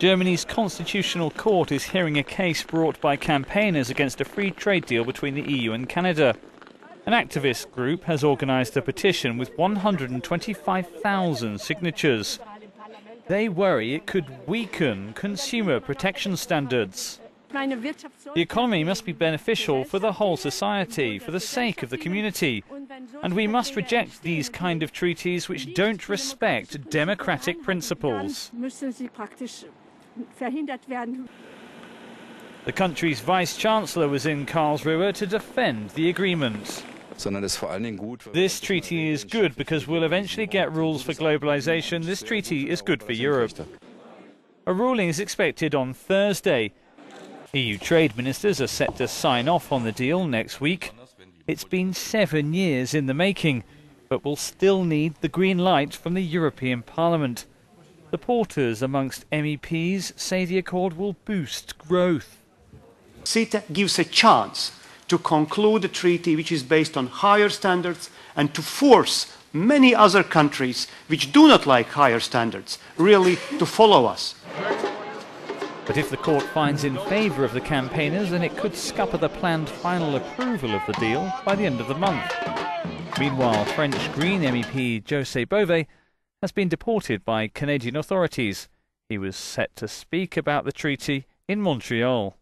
Germany's Constitutional Court is hearing a case brought by campaigners against a free trade deal between the EU and Canada. An activist group has organised a petition with 125,000 signatures. They worry it could weaken consumer protection standards. The economy must be beneficial for the whole society, for the sake of the community. And we must reject these kind of treaties which don't respect democratic principles. The country's vice-chancellor was in Karlsruhe to defend the agreement. This treaty is good because we'll eventually get rules for globalization. This treaty is good for Europe. A ruling is expected on Thursday. EU trade ministers are set to sign off on the deal next week. It's been 7 years in the making, but will still need the green light from the European Parliament. The porters amongst MEPs say the accord will boost growth. CETA gives a chance to conclude a treaty which is based on higher standards and to force many other countries which do not like higher standards really to follow us. But if the court finds in favour of the campaigners, then it could scupper the planned final approval of the deal by the end of the month. Meanwhile, French Green MEP José Bové has been deported by Canadian authorities. He was set to speak about the treaty in Montreal.